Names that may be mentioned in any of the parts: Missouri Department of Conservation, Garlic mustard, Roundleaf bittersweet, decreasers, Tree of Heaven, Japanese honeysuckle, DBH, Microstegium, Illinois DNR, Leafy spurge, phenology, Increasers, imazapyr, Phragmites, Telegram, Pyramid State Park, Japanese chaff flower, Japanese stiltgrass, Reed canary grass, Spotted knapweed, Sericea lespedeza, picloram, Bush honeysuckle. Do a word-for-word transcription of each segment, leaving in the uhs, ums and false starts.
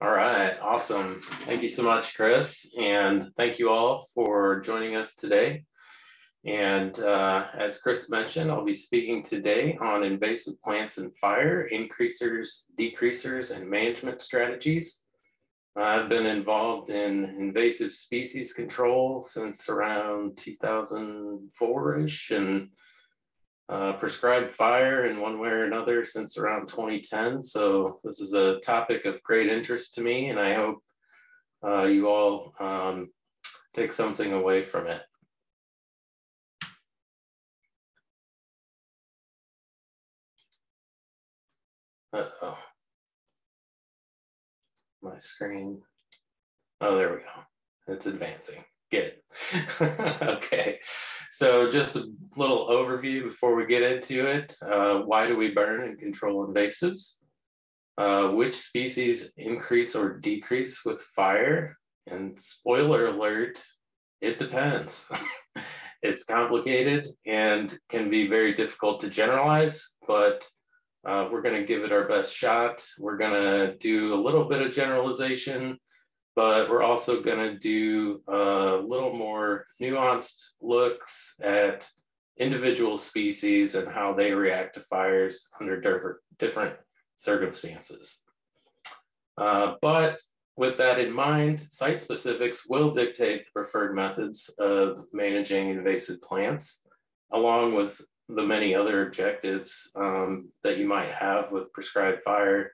All right, awesome. Thank you so much, Chris. And thank you all for joining us today. And uh, as Chris mentioned, I'll be speaking today on invasive plants and fire, increasers, decreasers, and management strategies. I've been involved in invasive species control since around two thousand four-ish and uh, prescribed fire in one way or another since around twenty ten. So this is a topic of great interest to me, and I hope uh, you all um, take something away from it. Uh-oh. My screen. Oh, there we go. It's advancing. Good. Okay. So just a little overview before we get into it. Uh, why do we burn and control invasives? Uh, which species increase or decrease with fire? And spoiler alert, it depends. It's complicated and can be very difficult to generalize, but Uh, we're going to give it our best shot. We're going to do a little bit of generalization, but we're also going to do a little more nuanced looks at individual species and how they react to fires under different circumstances. Uh, but with that in mind, site specifics will dictate the preferred methods of managing invasive plants, along with the many other objectives um, that you might have with prescribed fire.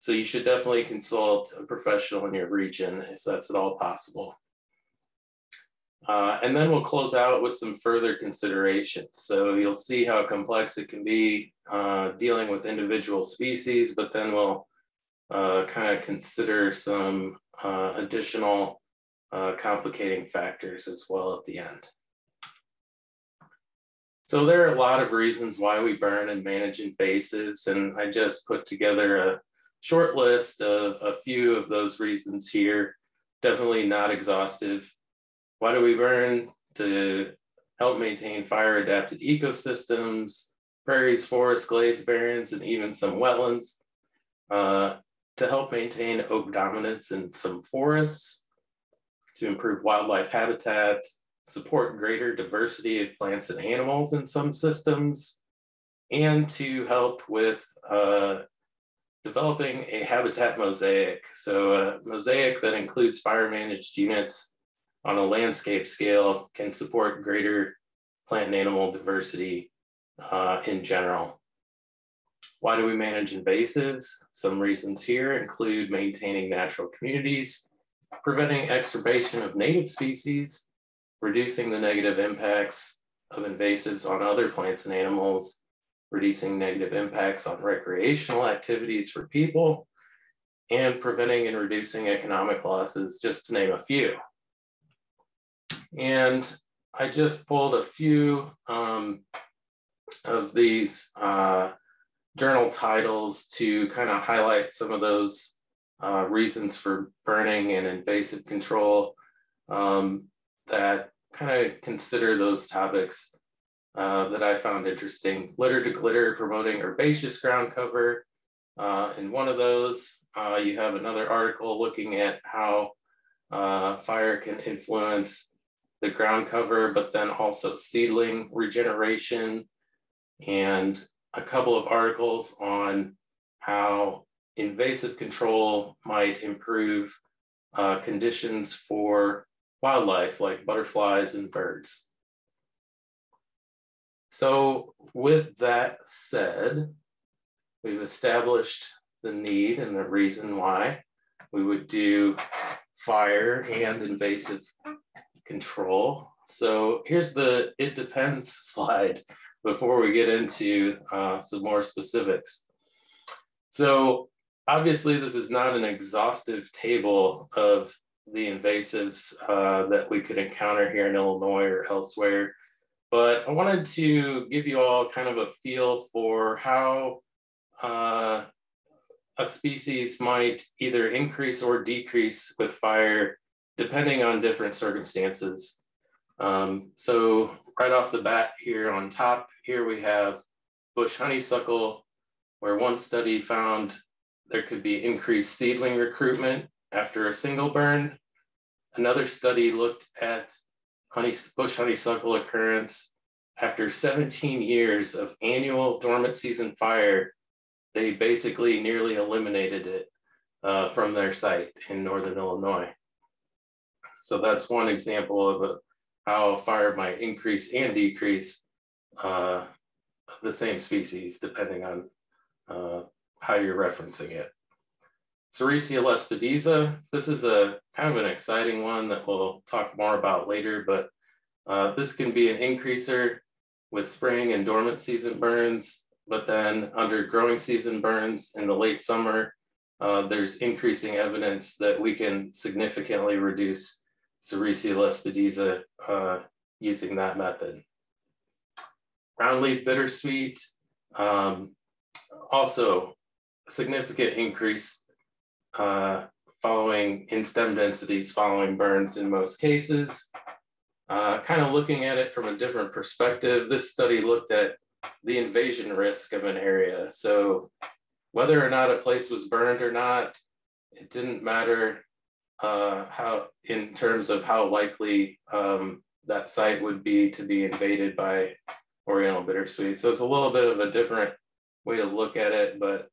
So you should definitely consult a professional in your region if that's at all possible. Uh, and then we'll close out with some further considerations. So you'll see how complex it can be uh, dealing with individual species, but then we'll uh, kind of consider some uh, additional uh, complicating factors as well at the end. So there are a lot of reasons why we burn and manage invasives, and I just put together a short list of a few of those reasons here. Definitely not exhaustive. Why do we burn? To help maintain fire-adapted ecosystems, prairies, forests, glades, barrens, and even some wetlands. Uh, to help maintain oak dominance in some forests. To improve wildlife habitat. Support greater diversity of plants and animals in some systems, and to help with uh, developing a habitat mosaic. So a mosaic that includes fire managed units on a landscape scale can support greater plant and animal diversity uh, in general. Why do we manage invasives? Some reasons here include maintaining natural communities, preventing extirpation of native species, reducing the negative impacts of invasives on other plants and animals, reducing negative impacts on recreational activities for people, and preventing and reducing economic losses, just to name a few. And I just pulled a few um, of these uh, journal titles to kind of highlight some of those uh, reasons for burning and invasive control. Um, that kind of consider those topics uh, that I found interesting. Litter to glitter, promoting herbaceous ground cover. Uh, in one of those, uh, you have another article looking at how uh, fire can influence the ground cover, but then also seedling regeneration, and a couple of articles on how invasive control might improve uh, conditions for wildlife like butterflies and birds. So with that said, we've established the need and the reason why we would do fire and invasive control. So here's the it depends slide before we get into uh, some more specifics. So obviously this is not an exhaustive table of the invasives uh, that we could encounter here in Illinois or elsewhere. But I wanted to give you all kind of a feel for how uh, a species might either increase or decrease with fire, depending on different circumstances. Um, so right off the bat here on top, here we have bush honeysuckle, where one study found there could be increased seedling recruitment after a single burn. Another study looked at honey, bush honeysuckle occurrence. After seventeen years of annual dormant season fire, they basically nearly eliminated it uh, from their site in northern Illinois. So that's one example of a, how fire might increase and decrease uh, the same species, depending on uh, how you're referencing it. Sericea lespedeza, this is a kind of an exciting one that we'll talk more about later, but uh, this can be an increaser with spring and dormant season burns, but then under growing season burns in the late summer, uh, there's increasing evidence that we can significantly reduce Sericea lespedeza uh, using that method. Roundleaf bittersweet, um, also a significant increase Uh, following in stem densities, following burns in most cases. Uh, kind of looking at it from a different perspective, this study looked at the invasion risk of an area. So whether or not a place was burned or not, it didn't matter uh, how, in terms of how likely um, that site would be to be invaded by Oriental bittersweet. So it's a little bit of a different way to look at it, but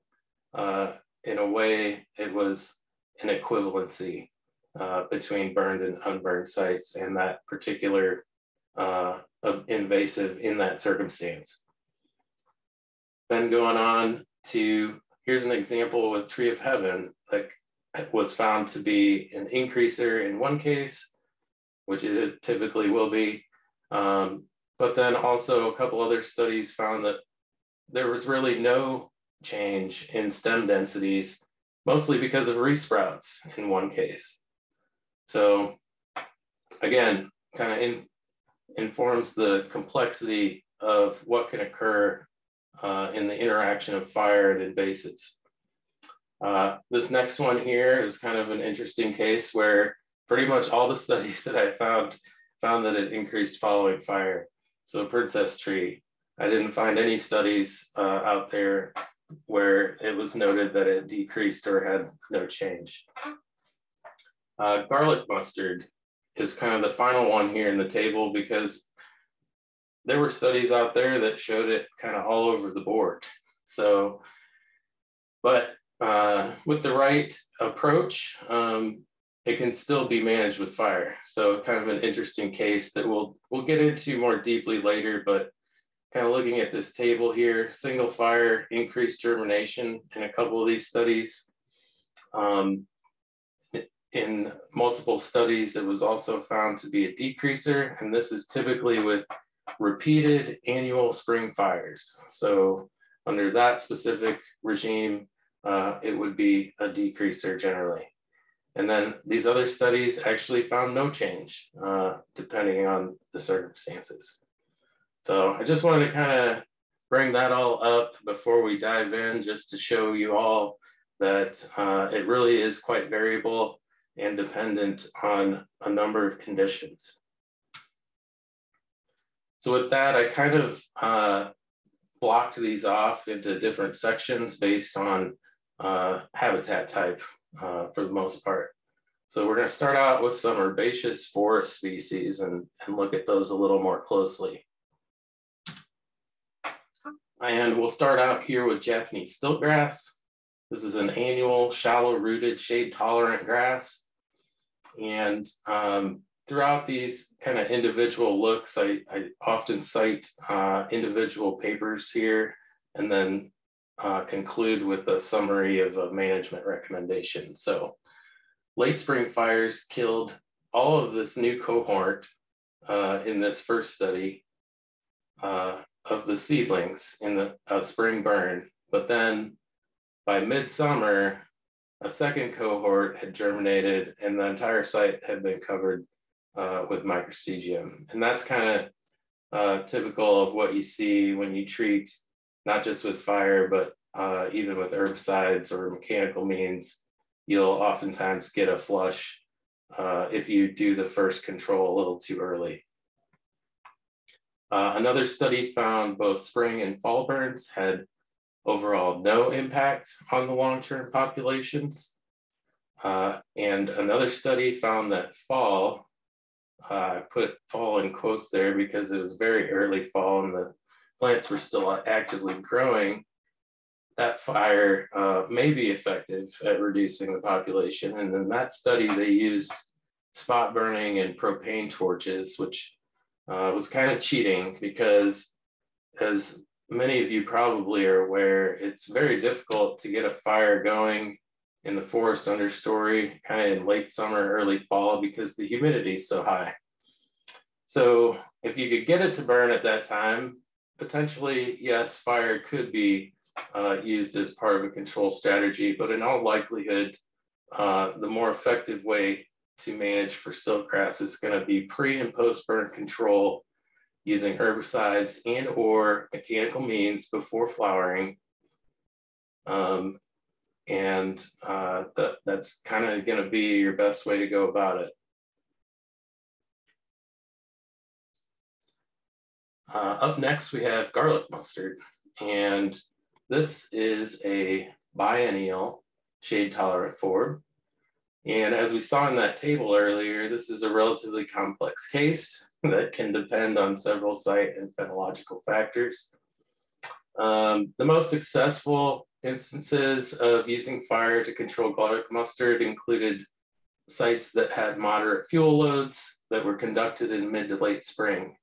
uh, in a way, it was an equivalency uh, between burned and unburned sites and that particular uh, invasive in that circumstance. Then going on to, here's an example with Tree of Heaven that was found to be an increaser in one case, which it typically will be. Um, but then also a couple other studies found that there was really no change in stem densities, mostly because of resprouts in one case. So again, kind of in, informs the complexity of what can occur uh, in the interaction of fire and invasives. Uh, this next one here is kind of an interesting case where pretty much all the studies that I found, found that it increased following fire. So Princess Tree, I didn't find any studies uh, out there where it was noted that it decreased or had no change. Uh, garlic mustard is kind of the final one here in the table because there were studies out there that showed it kind of all over the board. So, but uh, with the right approach, um, it can still be managed with fire. So kind of an interesting case that we'll, we'll get into more deeply later, but kind of looking at this table here, single fire increased germination in a couple of these studies. Um, in multiple studies, it was also found to be a decreaser, and this is typically with repeated annual spring fires. So under that specific regime, uh, it would be a decreaser generally. And then these other studies actually found no change uh, depending on the circumstances. So I just wanted to kind of bring that all up before we dive in, just to show you all that uh, it really is quite variable and dependent on a number of conditions. So with that, I kind of uh, blocked these off into different sections based on uh, habitat type uh, for the most part. So we're gonna start out with some herbaceous forest species and, and look at those a little more closely. And we'll start out here with Japanese stiltgrass. This is an annual, shallow-rooted, shade-tolerant grass. And um, throughout these kind of individual looks, I, I often cite uh, individual papers here and then uh, conclude with a summary of a management recommendation. So late spring fires killed all of this new cohort uh, in this first study. Uh, of the seedlings in the uh, spring burn, but then by midsummer, a second cohort had germinated and the entire site had been covered uh, with Microstegium. And that's kind of uh, typical of what you see when you treat, not just with fire, but uh, even with herbicides or mechanical means. You'll oftentimes get a flush uh, if you do the first control a little too early. Uh, another study found both spring and fall burns had overall no impact on the long-term populations. Uh, and another study found that fall, uh, I put fall in quotes there because it was very early fall and the plants were still actively growing, that fire uh, may be effective at reducing the population. And in that study, they used spot burning and propane torches, which uh, was kind of cheating because, as many of you probably are aware, it's very difficult to get a fire going in the forest understory, kind of in late summer, early fall, because the humidity is so high. So if you could get it to burn at that time, potentially, yes, fire could be uh, used as part of a control strategy, but in all likelihood, uh, the more effective way to manage for stiltgrass is gonna be pre and post burn control using herbicides and or mechanical means before flowering. Um, And uh, th that's kind of going to be your best way to go about it. Uh, up next, we have garlic mustard. And this is a biennial shade tolerant forward. And as we saw in that table earlier, this is a relatively complex case that can depend on several site and phenological factors. Um, the most successful instances of using fire to control garlic mustard included sites that had moderate fuel loads that were conducted in mid to late spring.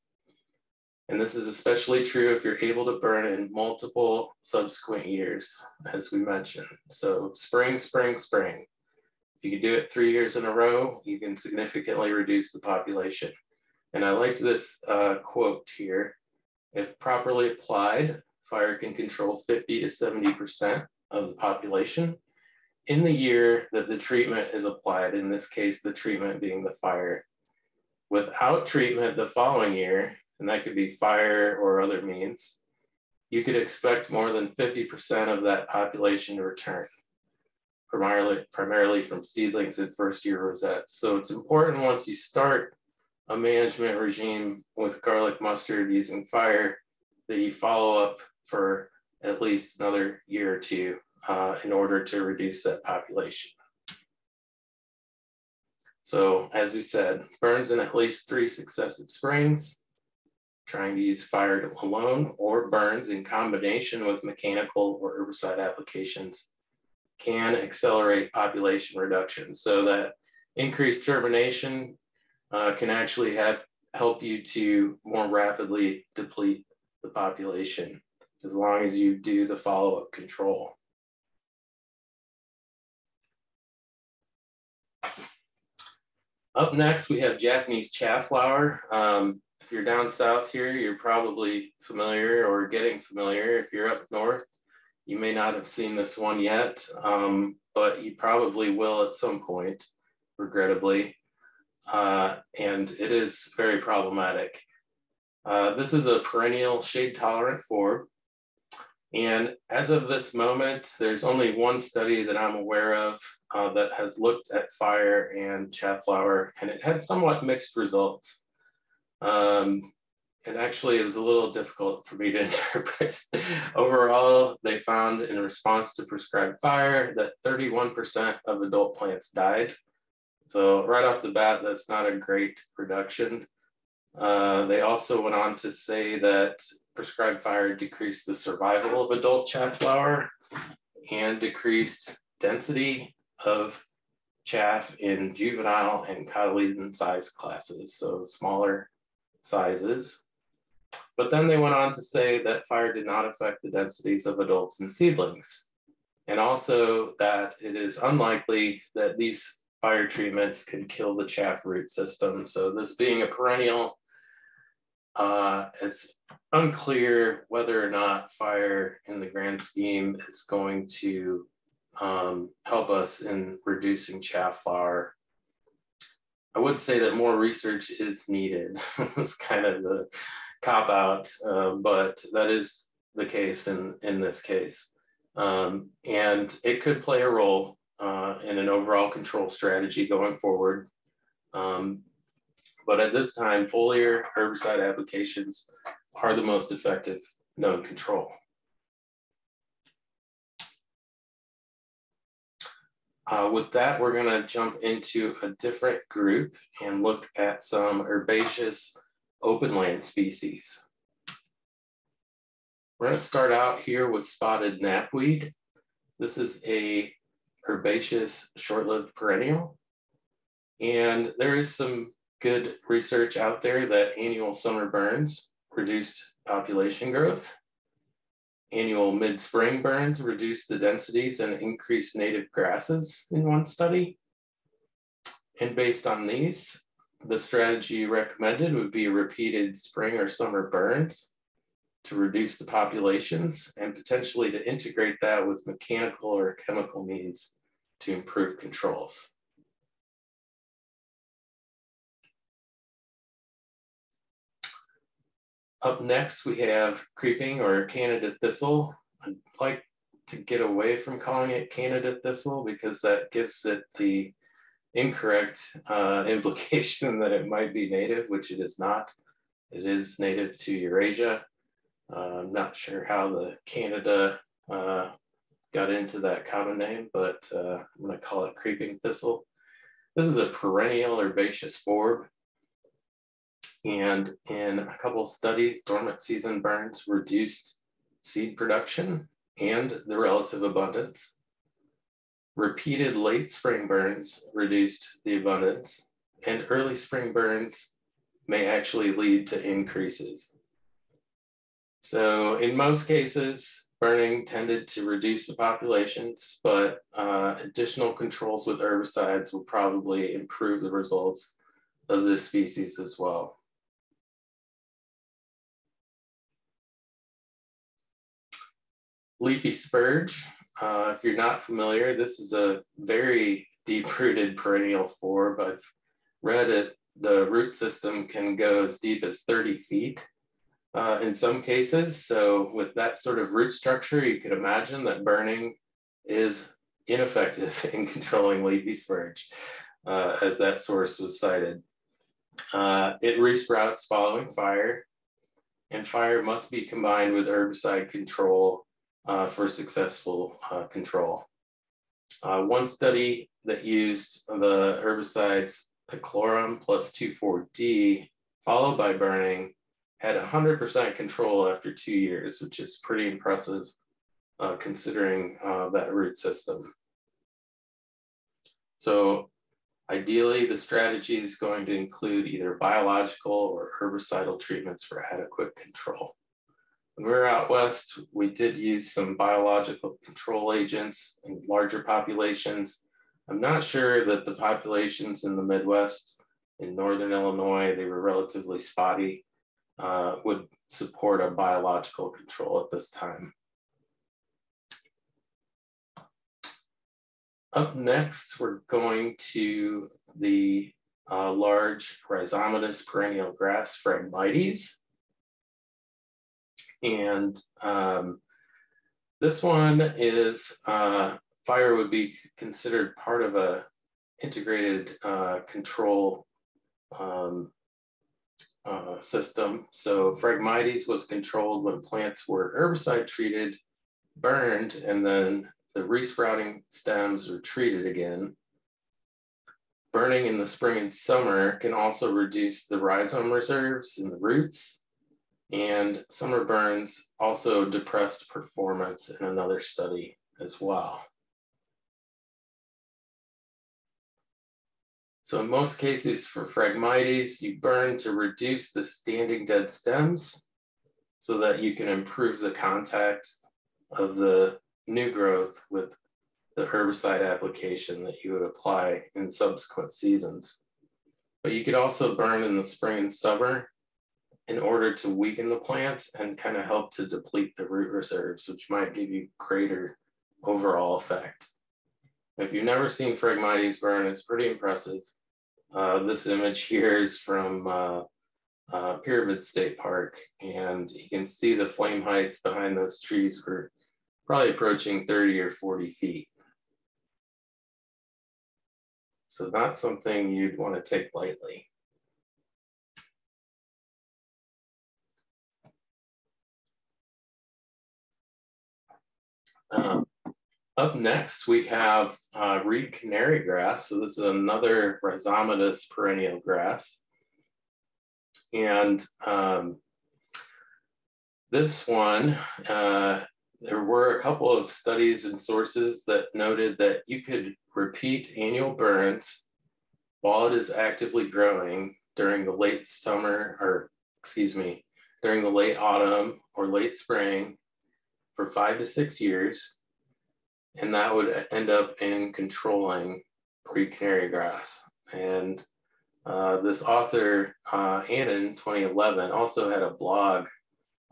And this is especially true if you're able to burn in multiple subsequent years, as we mentioned. So spring, spring, spring. If you can do it three years in a row, you can significantly reduce the population. And I liked this uh, quote here. If properly applied, fire can control fifty to seventy percent of the population in the year that the treatment is applied, in this case, the treatment being the fire. Without treatment the following year, and that could be fire or other means, you could expect more than fifty percent of that population to return, primarily, primarily from seedlings and first-year rosettes. So it's important once you start a management regime with garlic mustard using fire that you follow up for at least another year or two uh, in order to reduce that population. So as we said, burns in at least three successive springs, trying to use fire alone or burns in combination with mechanical or herbicide applications can accelerate population reduction. So that increased germination uh, can actually have, help you to more rapidly deplete the population, as long as you do the follow-up control. Up next, we have Japanese chaff flower. Um, if you're down south here, you're probably familiar or getting familiar. If you're up north, you may not have seen this one yet, um, but you probably will at some point, regrettably. Uh, and it is very problematic. Uh, this is a perennial shade tolerant forb. And as of this moment, there's only one study that I'm aware of uh, that has looked at fire and chaff flower, and it had somewhat mixed results. Um, and actually it was a little difficult for me to interpret. Overall, they found in response to prescribed fire that thirty-one percent of adult plants died. So right off the bat, that's not a great reduction. Uh, they also went on to say that prescribed fire decreased the survival of adult chaff flower and decreased density of chaff in juvenile and cotyledon size classes, so smaller sizes. But then they went on to say that fire did not affect the densities of adults and seedlings, and also that it is unlikely that these fire treatments could kill the chaff root system. So this being a perennial, Uh, it's unclear whether or not fire in the grand scheme is going to um, help us in reducing chaff flower. I would say that more research is needed. It's kind of the cop out, uh, but that is the case in, in this case. Um, and it could play a role uh, in an overall control strategy going forward. Um, But at this time, foliar herbicide applications are the most effective known control. Uh, with that, we're going to jump into a different group and look at some herbaceous openland species. We're going to start out here with spotted knapweed. This is a herbaceous short-lived perennial. And there is some good research out there that annual summer burns reduced population growth. Annual mid-spring burns reduced the densities and increased native grasses in one study. And based on these, the strategy recommended would be repeated spring or summer burns to reduce the populations and potentially to integrate that with mechanical or chemical means to improve controls. Up next, we have creeping or Canada thistle. I'd like to get away from calling it Canada thistle because that gives it the incorrect uh, implication that it might be native, which it is not. It is native to Eurasia. Uh, I'm not sure how the Canada uh, got into that common name, but uh, I'm gonna call it creeping thistle. This is a perennial herbaceous forb. And in a couple studies, dormant season burns reduced seed production and the relative abundance. Repeated late spring burns reduced the abundance, and early spring burns may actually lead to increases. So in most cases, burning tended to reduce the populations, but uh, additional controls with herbicides will probably improve the results of this species as well. Leafy spurge, uh, if you're not familiar, this is a very deep-rooted perennial forb. I've read it, the root system can go as deep as thirty feet uh, in some cases. So with that sort of root structure, you could imagine that burning is ineffective in controlling leafy spurge, uh, as that source was cited. Uh, it resprouts following fire, and fire must be combined with herbicide control Uh, for successful uh, control. Uh, one study that used the herbicides picloram plus two four D followed by burning had one hundred percent control after two years, which is pretty impressive uh, considering uh, that root system. So ideally, the strategy is going to include either biological or herbicidal treatments for adequate control. When we were out west, we did use some biological control agents in larger populations. I'm not sure that the populations in the Midwest, in northern Illinois, they were relatively spotty, uh, would support a biological control at this time. Up next, we're going to the uh, large rhizomatous perennial grass, Phragmites. And um, this one is, uh, fire would be considered part of a integrated uh, control um, uh, system. So Phragmites was controlled when plants were herbicide treated, burned, and then the resprouting stems were treated again. Burning in the spring and summer can also reduce the rhizome reserves in the roots. And summer burns also depressed performance in another study as well. So in most cases for Phragmites, you burn to reduce the standing dead stems so that you can improve the contact of the new growth with the herbicide application that you would apply in subsequent seasons. But you could also burn in the spring and summer in order to weaken the plant and kind of help to deplete the root reserves, which might give you greater overall effect. If you've never seen Phragmites burn, it's pretty impressive. Uh, this image here is from uh, uh, Pyramid State Park, and you can see the flame heights behind those trees were probably approaching thirty or forty feet. So not something you'd want to take lightly. Um, Up next, we have uh, reed canary grass. So this is another rhizomatous perennial grass. And um, this one, uh, there were a couple of studies and sources that noted that you could repeat annual burns while it is actively growing during the late summer, or excuse me, during the late autumn or late spring for five to six years. And that would end up in controlling reed canary grass. And uh, this author, uh, Anna, in twenty eleven, also had a blog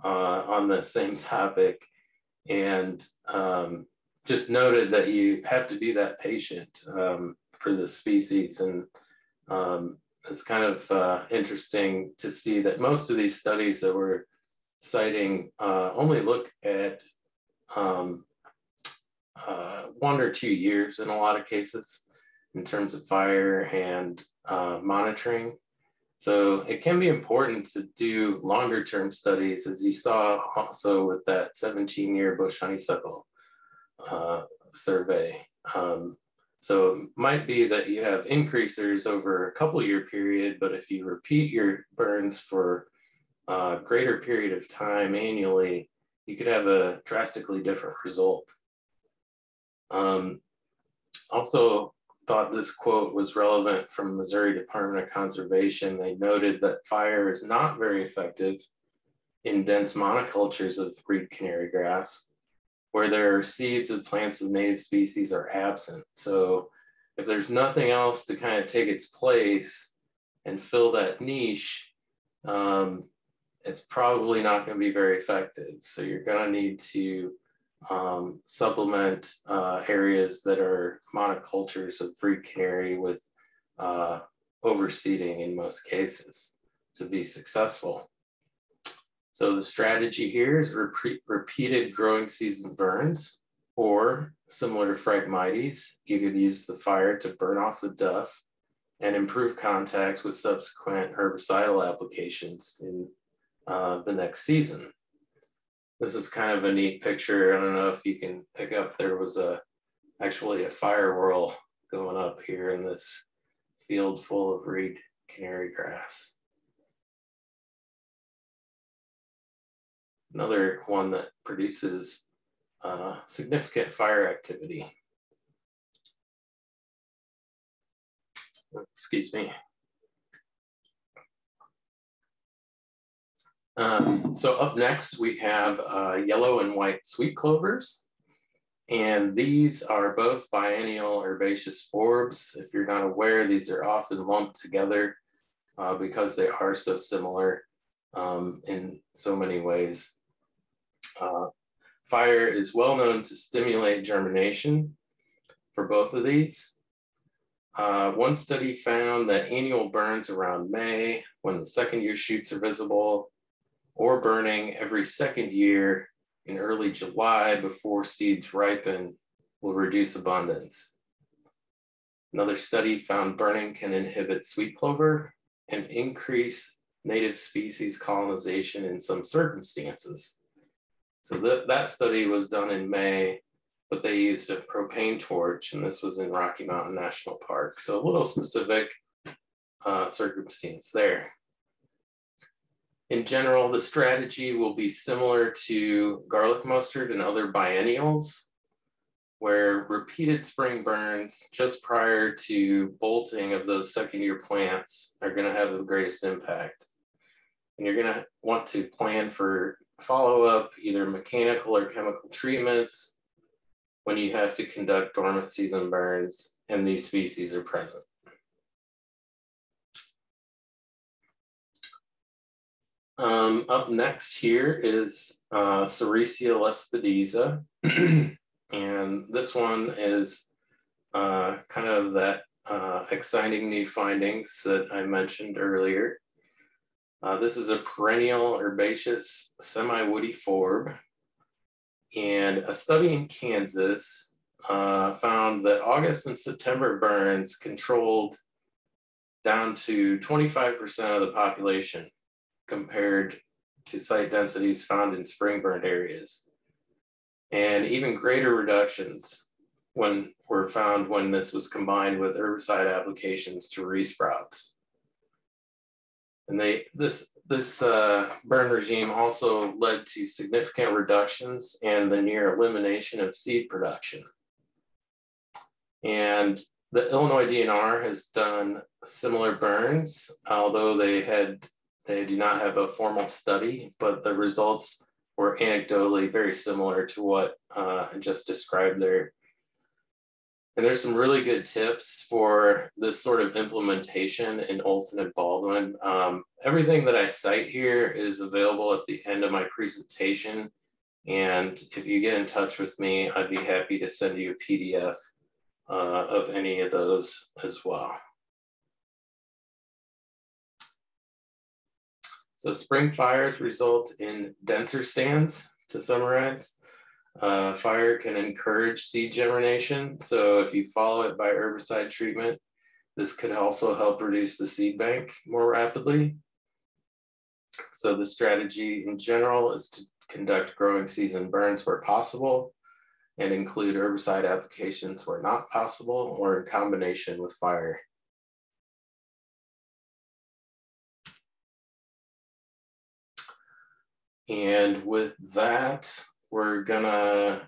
uh, on the same topic, and um, just noted that you have to be that patient um, for the species. And um, it's kind of uh, interesting to see that most of these studies that we're citing uh, only look at um, Uh, one or two years in a lot of cases in terms of fire and uh, monitoring. So it can be important to do longer term studies, as you saw also with that seventeen year bush honeysuckle uh, survey. Um, so it might be that you have increasers over a couple year period, but if you repeat your burns for a greater period of time annually, you could have a drastically different result. Um, also thought this quote was relevant from Missouri Department of Conservation. They noted that fire is not very effective in dense monocultures of reed canary grass, where there are seeds of plants of native species are absent. So if there's nothing else to kind of take its place and fill that niche, um, it's probably not going to be very effective. So you're going to need to Um, supplement uh, areas that are monocultures of reed canary with uh, overseeding in most cases to be successful. So the strategy here is repeat, repeated growing season burns, or similar to Phragmites, you could use the fire to burn off the duff and improve contact with subsequent herbicidal applications in uh, the next season. This is kind of a neat picture. I don't know if you can pick up, there was a actually a fire whirl going up here in this field full of reed canary grass. Another one that produces uh, significant fire activity. Excuse me. Um, so up next, we have uh, yellow and white sweet clovers, and these are both biennial herbaceous forbs. If you're not aware, these are often lumped together uh, because they are so similar um, in so many ways. Uh, fire is well known to stimulate germination for both of these. Uh, one study found that annual burns around May, when the second year shoots are visible, or burning every second year in early July before seeds ripen, will reduce abundance. Another study found burning can inhibit sweet clover and increase native species colonization in some circumstances. So th that study was done in May, but they used a propane torch, and this was in Rocky Mountain National Park. So a little specific uh, circumstance there. In general, the strategy will be similar to garlic mustard and other biennials, where repeated spring burns just prior to bolting of those second year plants are going to have the greatest impact. And you're going to want to plan for follow-up, either mechanical or chemical treatments, when you have to conduct dormant season burns and these species are present. Um, up next here is uh, Sericea lespedeza, and this one is uh, kind of that uh, exciting new findings that I mentioned earlier. Uh, this is a perennial herbaceous semi-woody forb, and a study in Kansas uh, found that August and September burns controlled down to twenty-five percent of the population, compared to site densities found in spring burned areas, and even greater reductions when were found when this was combined with herbicide applications to resprouts. And they, this, this uh, burn regime also led to significant reductions and the near elimination of seed production. And the Illinois D N R has done similar burns, although they had, they do not have a formal study, but the results were anecdotally very similar to what uh, I just described there. And there's some really good tips for this sort of implementation in Olson and Baldwin. Um, everything that I cite here is available at the end of my presentation. And if you get in touch with me, I'd be happy to send you a P D F uh, of any of those as well. So spring fires result in denser stands, to summarize. Uh, fire can encourage seed germination. So if you follow it by herbicide treatment, this could also help reduce the seed bank more rapidly. So the strategy in general is to conduct growing season burns where possible and include herbicide applications where not possible or in combination with fire. And with that, we're gonna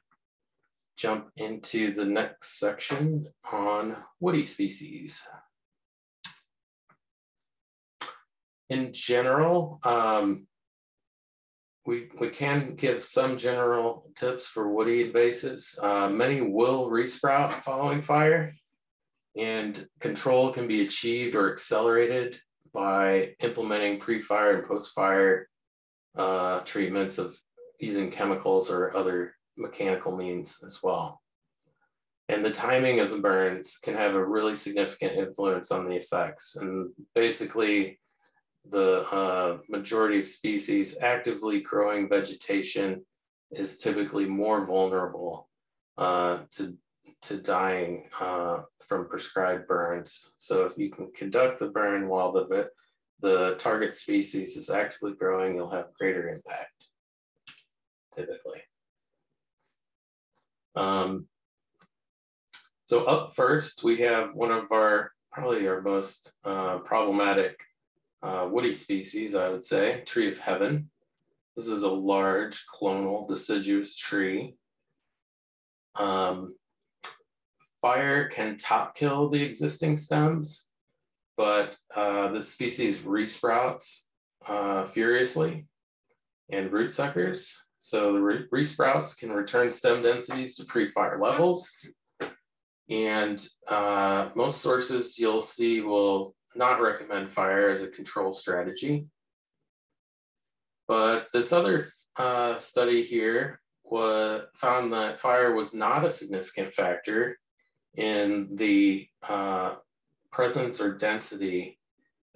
jump into the next section on woody species. In general, um, we, we can give some general tips for woody invasives. Uh, many will resprout following fire, and control can be achieved or accelerated by implementing pre-fire and post-fire uh, treatments of using chemicals or other mechanical means as well. And the timing of the burns can have a really significant influence on the effects. And basically the uh, majority of species actively growing vegetation is typically more vulnerable uh, to, to dying uh, from prescribed burns. So if you can conduct the burn while the, the target species is actively growing, you'll have greater impact. Typically. Um, so up first, we have one of our, probably our most uh, problematic uh, woody species, I would say, Tree of Heaven. This is a large clonal deciduous tree. Um, fire can top kill the existing stems, but uh, this species resprouts uh, furiously and root suckers. So the re resprouts can return stem densities to pre-fire levels. And uh, most sources you'll see will not recommend fire as a control strategy. But this other uh, study here was, found that fire was not a significant factor in the uh, presence or density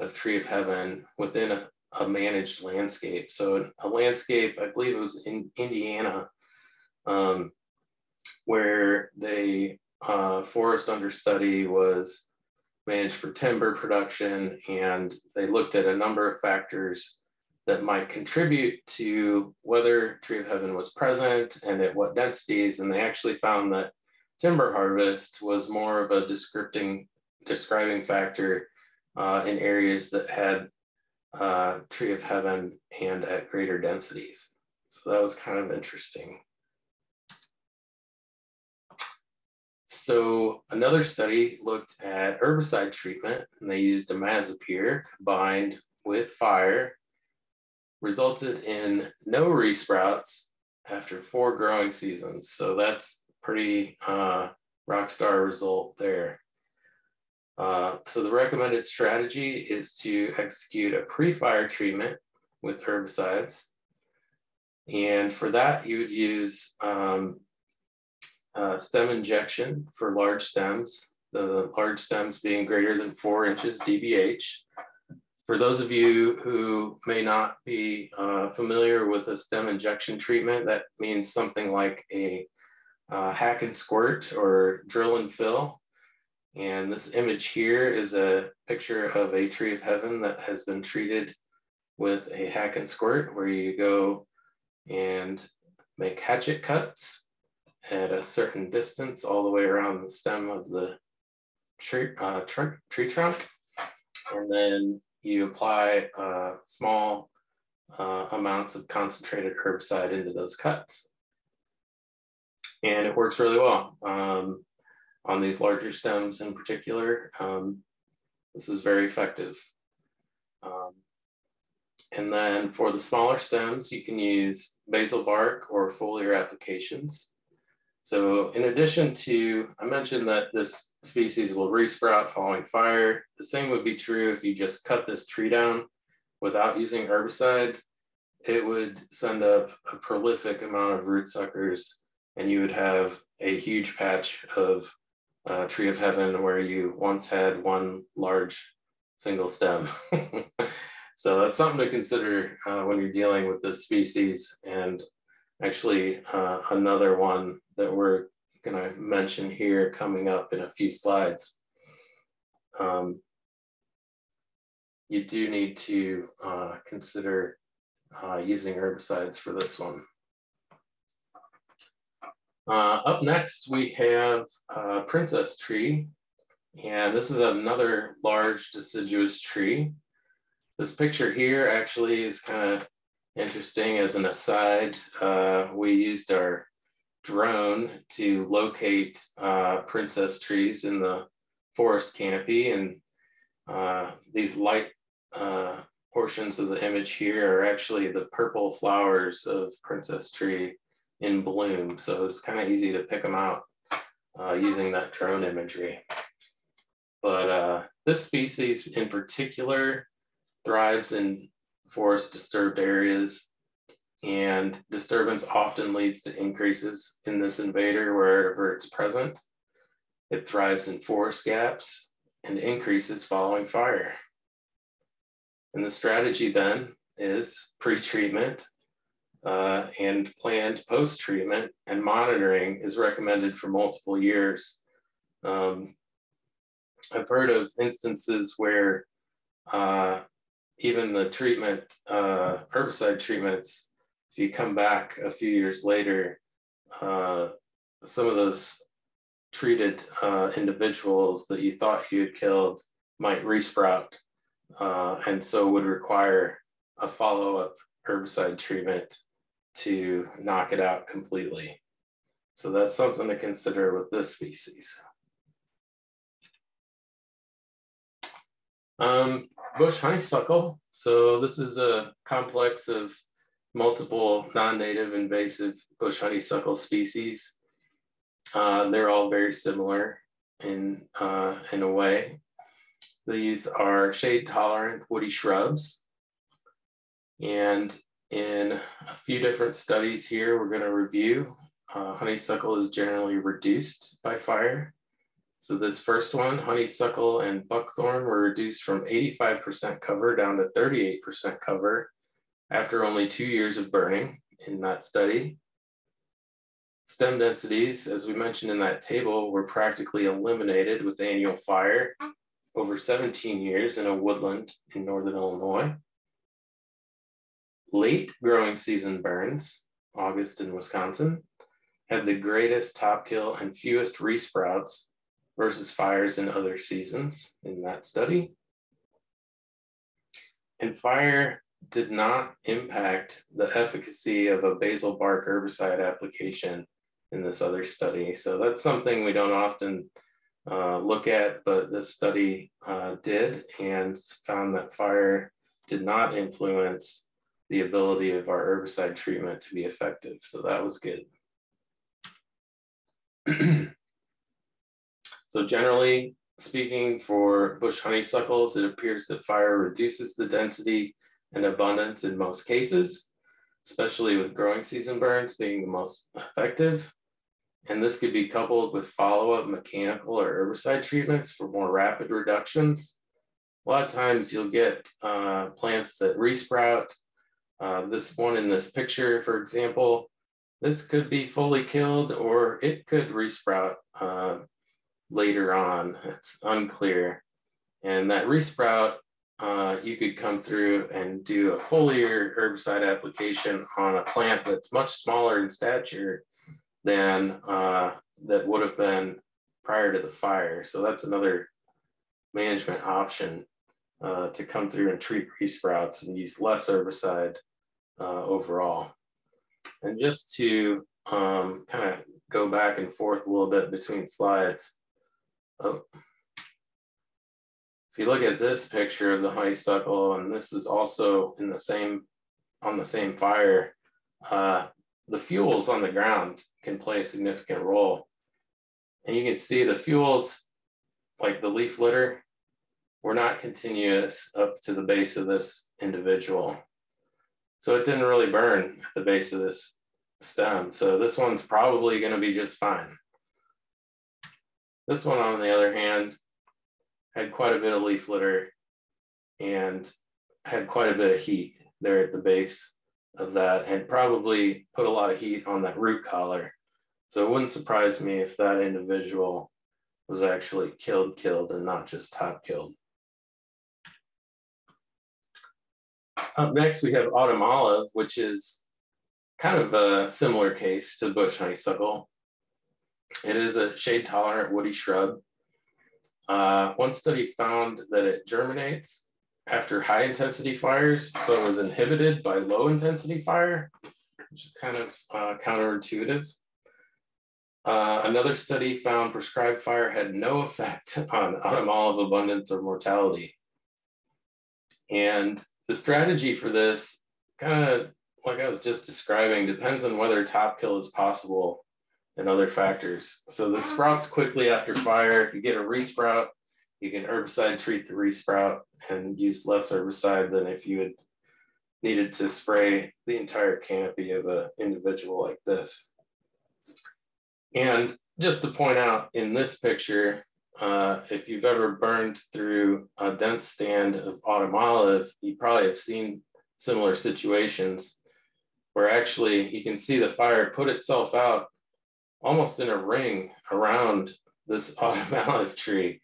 of Tree of Heaven within a a managed landscape. So a landscape, I believe it was in Indiana, um, where the uh, forest under study was managed for timber production, and they looked at a number of factors that might contribute to whether Tree of Heaven was present and at what densities, and they actually found that timber harvest was more of a describing, describing factor uh, in areas that had Uh, Tree of Heaven and at greater densities. So that was kind of interesting. So another study looked at herbicide treatment, and they used imazapyr combined with fire, resulted in no resprouts after four growing seasons. So that's pretty uh, rock star result there. Uh, so the recommended strategy is to execute a pre-fire treatment with herbicides. And for that, you would use um, uh, stem injection for large stems, the large stems being greater than four inches D B H. For those of you who may not be uh, familiar with a stem injection treatment, that means something like a uh, hack and squirt or drill and fill. And this image here is a picture of a Tree of Heaven that has been treated with a hack and squirt, where you go and make hatchet cuts at a certain distance all the way around the stem of the tree, uh, tr tree trunk. And then you apply uh, small uh, amounts of concentrated herbicide into those cuts. And it works really well. Um, on these larger stems in particular, um, this is very effective. Um, and then for the smaller stems, you can use basal bark or foliar applications. So in addition to, I mentioned that this species will resprout following fire. The same would be true if you just cut this tree down without using herbicide. It would send up a prolific amount of root suckers, and you would have a huge patch of uh, Tree of Heaven where you once had one large single stem. So that's something to consider uh, when you're dealing with this species. And actually uh, another one that we're gonna mention here coming up in a few slides. Um, you do need to uh, consider uh, using herbicides for this one. Uh, up next, we have uh, Princess Tree, and this is another large deciduous tree. This picture here actually is kind of interesting as an aside. Uh, we used our drone to locate uh, princess trees in the forest canopy, and uh, these light uh, portions of the image here are actually the purple flowers of princess tree in bloom. So it's kind of easy to pick them out uh, using that drone imagery. But uh, this species in particular thrives in forest disturbed areas, and disturbance often leads to increases in this invader wherever it's present. It thrives in forest gaps and increases following fire. And the strategy then is pre-treatment Uh, and planned post-treatment and monitoring is recommended for multiple years. Um, I've heard of instances where uh, even the treatment, uh, herbicide treatments, if you come back a few years later, uh, some of those treated uh, individuals that you thought you had killed might resprout, uh, and so would require a follow-up herbicide treatment to knock it out completely. So that's something to consider with this species. Um, bush honeysuckle. So this is a complex of multiple non-native invasive bush honeysuckle species. Uh, they're all very similar in, uh, in a way. These are shade tolerant woody shrubs. And in a few different studies here, we're going to review. Uh, honeysuckle is generally reduced by fire. So this first one, honeysuckle and buckthorn, were reduced from eighty-five percent cover down to thirty-eight percent cover after only two years of burning in that study. Stem densities, as we mentioned in that table, were practically eliminated with annual fire over seventeen years in a woodland in northern Illinois. Late growing season burns, August in Wisconsin, had the greatest top kill and fewest resprouts versus fires in other seasons in that study. And fire did not impact the efficacy of a basal bark herbicide application in this other study. So that's something we don't often uh, look at, but this study uh, did, and found that fire did not influence the ability of our herbicide treatment to be effective. So that was good. So generally speaking, for bush honeysuckles, it appears that fire reduces the density and abundance in most cases, especially with growing season burns being the most effective. And this could be coupled with follow-up mechanical or herbicide treatments for more rapid reductions. A lot of times you'll get uh, plants that resprout. Uh, this one in this picture, for example, this could be fully killed, or it could resprout uh, later on. It's unclear. And that resprout, uh, you could come through and do a foliar herbicide application on a plant that's much smaller in stature than uh, that would have been prior to the fire. So that's another management option uh, to come through and treat resprouts and use less herbicide uh, overall. And just to um, kind of go back and forth a little bit between slides. Oh. If you look at this picture of the honeysuckle, and this is also in the same, on the same fire, uh, the fuels on the ground can play a significant role. And you can see the fuels, like the leaf litter, were not continuous up to the base of this individual. So it didn't really burn at the base of this stem. So this one's probably going to be just fine. This one, on the other hand, had quite a bit of leaf litter and had quite a bit of heat there at the base of that, and probably put a lot of heat on that root collar. So it wouldn't surprise me if that individual was actually killed, killed, and not just top killed. Up next, we have autumn olive, which is kind of a similar case to bush honeysuckle. It is a shade-tolerant woody shrub. Uh, one study found that it germinates after high-intensity fires, but was inhibited by low-intensity fire, which is kind of uh, counterintuitive. Uh, another study found prescribed fire had no effect on autumn olive abundance or mortality. And the strategy for this, kind of like I was just describing, depends on whether top kill is possible and other factors. So the sprouts quickly after fire. If you get a resprout, you can herbicide treat the resprout and use less herbicide than if you had needed to spray the entire canopy of an individual like this. And just to point out in this picture, uh, if you've ever burned through a dense stand of autumn olive, you probably have seen similar situations where actually you can see the fire put itself out almost in a ring around this autumn olive tree.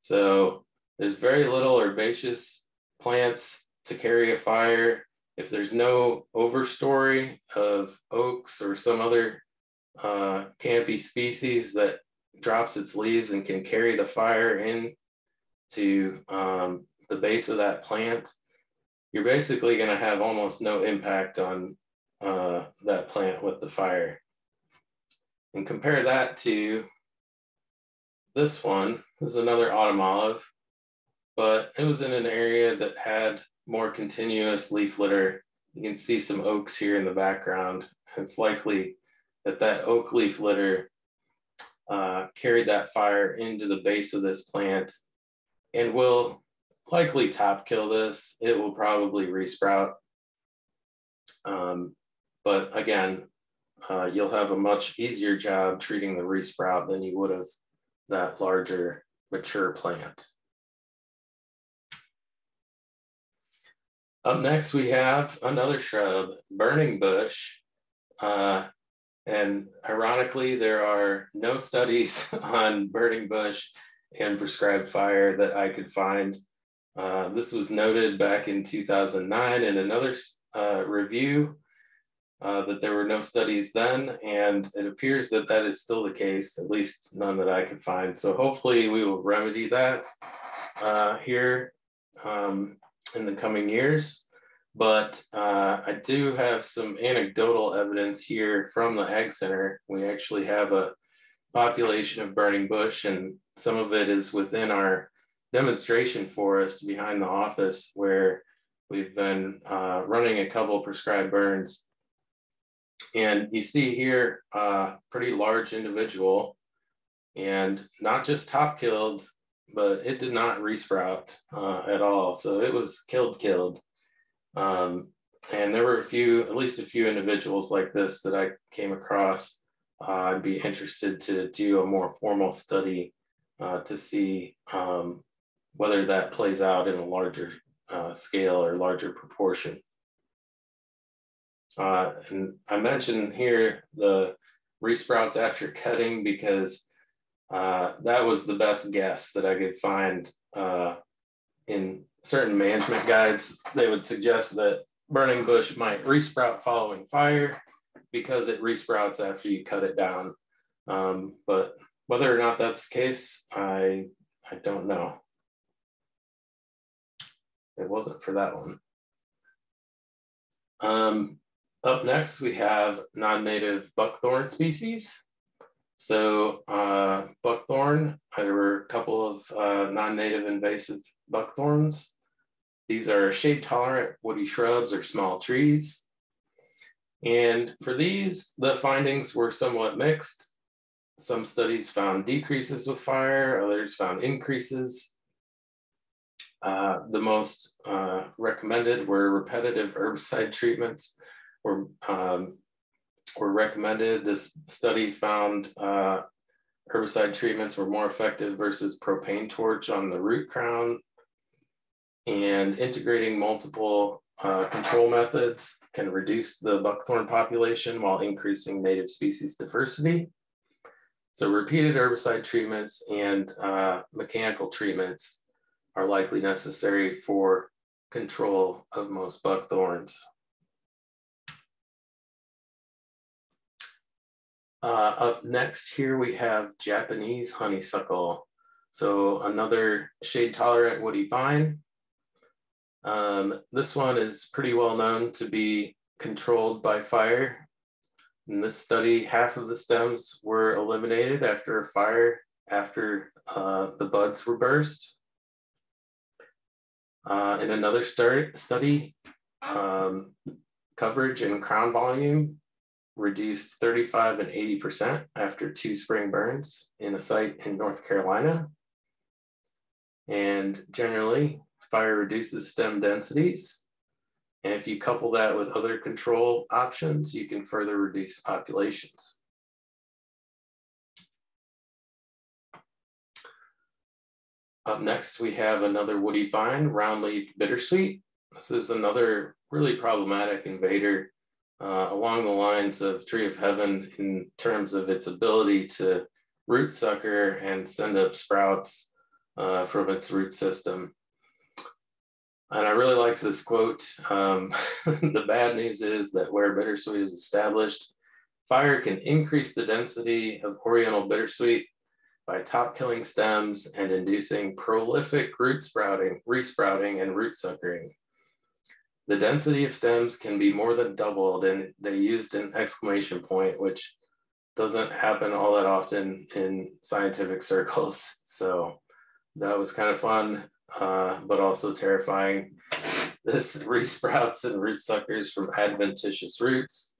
So there's very little herbaceous plants to carry a fire. If there's no overstory of oaks or some other uh, canopy species that drops its leaves and can carry the fire in to um, the base of that plant, you're basically gonna have almost no impact on uh, that plant with the fire. And compare that to this one. This is another autumn olive, but it was in an area that had more continuous leaf litter. You can see some oaks here in the background. It's likely that that oak leaf litter uh, carried that fire into the base of this plant and will likely top kill this. It will probably resprout. Um, but again, Uh, you'll have a much easier job treating the resprout than you would have that larger mature plant. Up next, we have another shrub, burning bush. Uh, and ironically, there are no studies on burning bush and prescribed fire that I could find. Uh, this was noted back in two thousand nine in another uh, review. Uh, that there were no studies then, and it appears that that is still the case, at least none that I could find. So hopefully we will remedy that uh, here um, in the coming years. But uh, I do have some anecdotal evidence here from the Ag Center. We actually have a population of burning bush, and some of it is within our demonstration forest behind the office, where we've been uh, running a couple prescribed burns. And you see here a uh, pretty large individual, and not just top killed, but it did not resprout uh, at all. So it was killed, killed. Um, and there were a few, at least a few individuals like this that I came across. Uh, I'd be interested to do a more formal study uh, to see um, whether that plays out in a larger uh, scale or larger proportion. Uh, and I mentioned here the resprouts after cutting because uh, that was the best guess that I could find uh, in certain management guides. They would suggest that burning bush might resprout following fire, because it resprouts after you cut it down. Um, but whether or not that's the case, I, I don't know. It wasn't for that one. Um, up next, we have non-native buckthorn species. So uh, buckthorn, there were a couple of uh, non-native invasive buckthorns. These are shade-tolerant woody shrubs or small trees. And for these, the findings were somewhat mixed. Some studies found decreases with fire, others found increases. Uh, the most uh, recommended were repetitive herbicide treatments were, um, were recommended. This study found uh, herbicide treatments were more effective versus propane torch on the root crown, and integrating multiple uh, control methods can reduce the buckthorn population while increasing native species diversity. So repeated herbicide treatments and uh, mechanical treatments are likely necessary for control of most buckthorns. Uh, up next here, we have Japanese honeysuckle. So another shade-tolerant woody vine. Um, this one is pretty well known to be controlled by fire. In this study, half of the stems were eliminated after a fire, after uh, the buds were burst. Uh, in another start study, um, coverage and crown volume reduced thirty-five and eighty percent after two spring burns in a site in North Carolina. And generally, fire reduces stem densities. And if you couple that with other control options, you can further reduce populations. Up next, we have another woody vine, roundleaf bittersweet. This is another really problematic invader uh, along the lines of Tree of Heaven in terms of its ability to root sucker and send up sprouts uh, from its root system. And I really liked this quote. Um, the bad news is that where bittersweet is established, fire can increase the density of Oriental bittersweet by top-killing stems and inducing prolific root sprouting, resprouting, and root suckering. The density of stems can be more than doubled, and they used an exclamation point, which doesn't happen all that often in scientific circles. So that was kind of fun, uh, but also terrifying. This resprouts and root suckers from adventitious roots.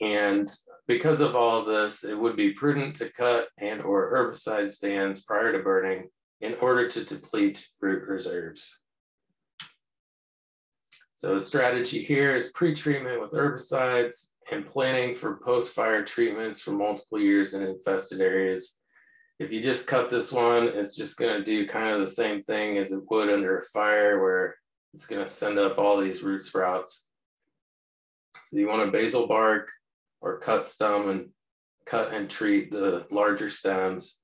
And because of all of this, it would be prudent to cut and or herbicide stands prior to burning in order to deplete root reserves. So the strategy here is pre-treatment with herbicides and planning for post-fire treatments for multiple years in infested areas. If you just cut this one, it's just going to do kind of the same thing as it would under a fire, where it's going to send up all these root sprouts. So you want a basal bark or cut stem and cut and treat the larger stems,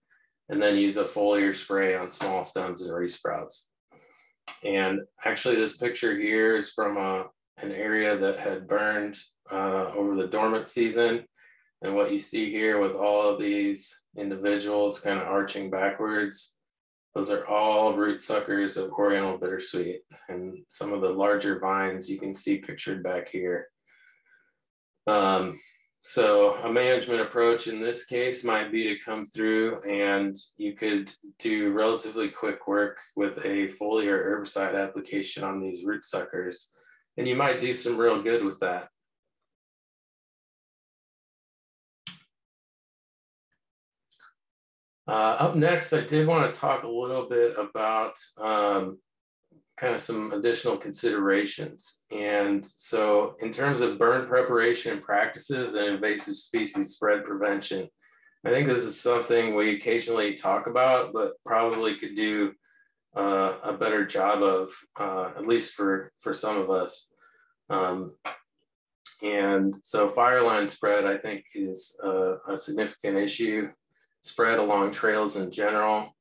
and then use a foliar spray on small stems and resprouts. And actually this picture here is from a, an area that had burned uh, over the dormant season. And what you see here with all of these individuals kind of arching backwards, those are all root suckers of Oriental bittersweet. And some of the larger vines you can see pictured back here. Um, so a management approach in this case might be to come through, and you could do relatively quick work with a foliar herbicide application on these root suckers, and you might do some real good with that. Uh, up next, I did want to talk a little bit about um, kind of some additional considerations. And so in terms of burn preparation practices and invasive species spread prevention, I think this is something we occasionally talk about, but probably could do uh, a better job of, uh, at least for, for some of us. Um, and so fire line spread, I think, is a, a significant issue. Spread along trails in general,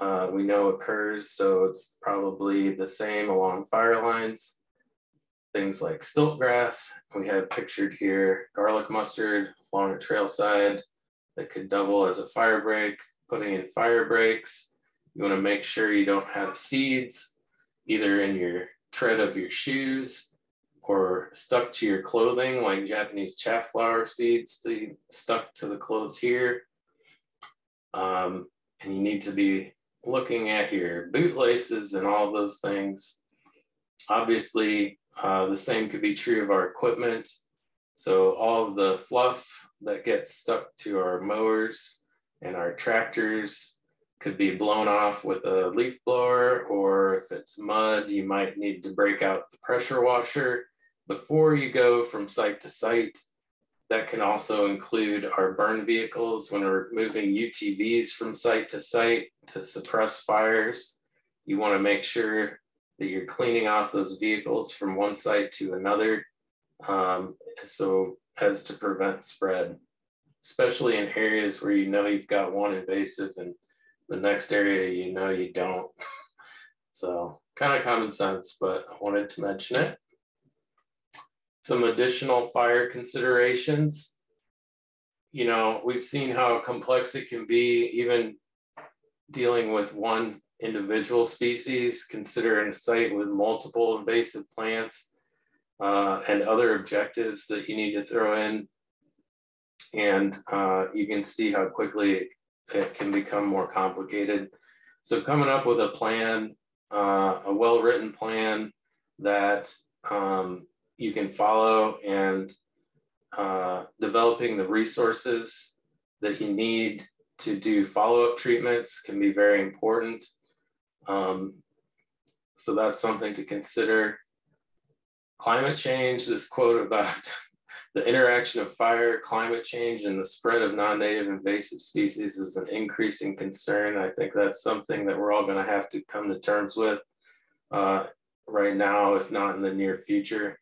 Uh, we know occurs, so it's probably the same along fire lines. things like stiltgrass. We have pictured here garlic mustard along a trail side that could double as a fire break, putting in fire breaks. You want to make sure you don't have seeds either in your tread of your shoes or stuck to your clothing, like Japanese chaff flower seeds stuck to the clothes here. Um, and you need to be looking at your bootlaces and all those things. Obviously, uh, the same could be true of our equipment. So all of the fluff that gets stuck to our mowers and our tractors could be blown off with a leaf blower, or if it's mud, you might need to break out the pressure washer before you go from site to site. That can also include our burn vehicles when we're moving U T Vs from site to site to suppress fires. You want to make sure that you're cleaning off those vehicles from one site to another um, so as to prevent spread, especially in areas where you know you've got one invasive and the next area you know you don't. So kind of common sense, but I wanted to mention it. Some additional fire considerations. You know, we've seen how complex it can be, even dealing with one individual species, considering a site with multiple invasive plants uh, and other objectives that you need to throw in. And uh, you can see how quickly it can become more complicated. So coming up with a plan, uh, a well-written plan that um, you can follow, and uh, developing the resources that you need to do follow-up treatments can be very important. Um, so that's something to consider. Climate change, this quote about the interaction of fire, climate change, and the spread of non-native invasive species is an increasing concern. I think that's something that we're all gonna have to come to terms with uh, right now, if not in the near future.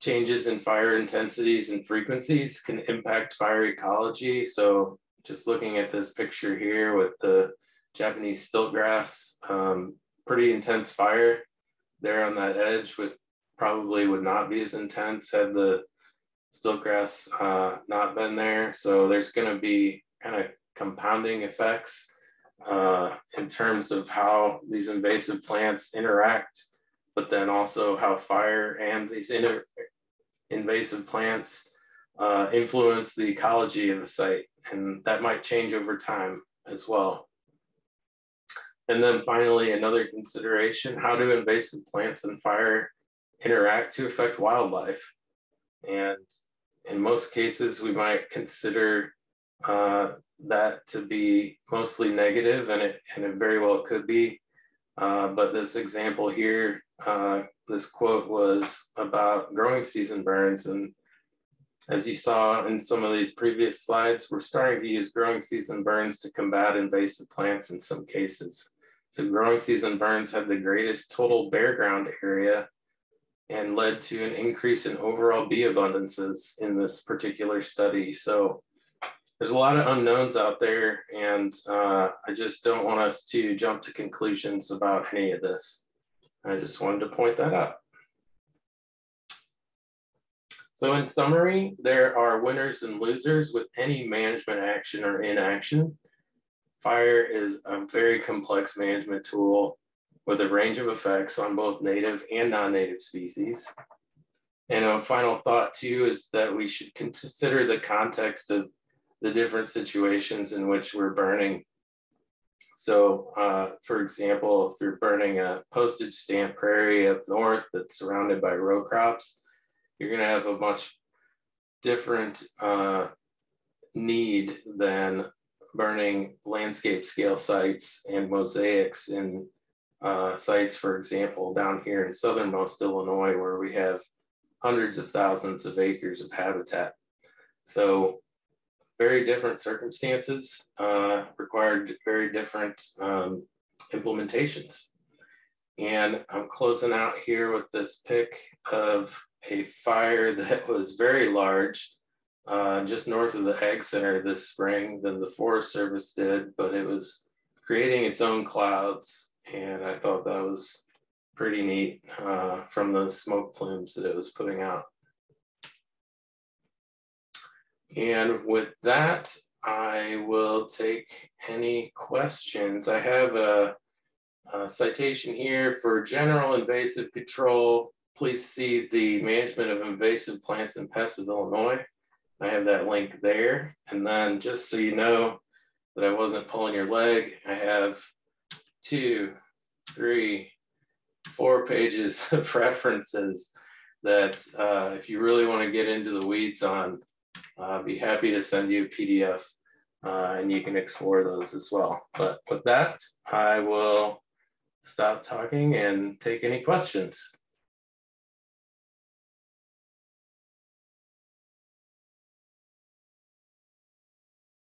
Changes in fire intensities and frequencies can impact fire ecology. So just looking at this picture here with the Japanese stiltgrass, um, pretty intense fire there on that edge, which probably would not be as intense had the stiltgrass uh, not been there. So there's gonna be kind of compounding effects uh, in terms of how these invasive plants interact, but then also how fire and these invasive plants uh, influence the ecology of a site. And that might change over time as well. And then finally, another consideration, how do invasive plants and fire interact to affect wildlife? And in most cases, we might consider uh, that to be mostly negative, and it, and it very well could be. Uh, but this example here, uh, this quote was about growing season burns. And as you saw in some of these previous slides, we're starting to use growing season burns to combat invasive plants in some cases. So growing season burns have the greatest total bare ground area and led to an increase in overall bee abundances in this particular study. So there's a lot of unknowns out there, and uh, I just don't want us to jump to conclusions about any of this. I just wanted to point that out. So in summary, there are winners and losers with any management action or inaction. Fire is a very complex management tool with a range of effects on both native and non-native species. And a final thought too is that we should consider the context of the different situations in which we're burning. So uh, for example, if you're burning a postage stamp prairie up north that's surrounded by row crops, you're gonna have a much different uh, need than burning landscape scale sites and mosaics in Uh, sites, for example, down here in southernmost Illinois, where we have hundreds of thousands of acres of habitat. So very different circumstances uh, required very different um, implementations. And I'm closing out here with this pic of a fire that was very large, uh, just north of the Ag Center this spring than the Forest Service did, but it was creating its own clouds. And I thought that was pretty neat uh, from the smoke plumes that it was putting out. And with that, I will take any questions. I have a, a citation here for general invasive control. Please see the management of invasive plants and pests of Illinois. I have that link there. And then just so you know that I wasn't pulling your leg, I have two, three, four pages of references that uh, if you really want to get into the weeds on, uh, I'd be happy to send you a P D F uh, and you can explore those as well. But with that, I will stop talking and take any questions.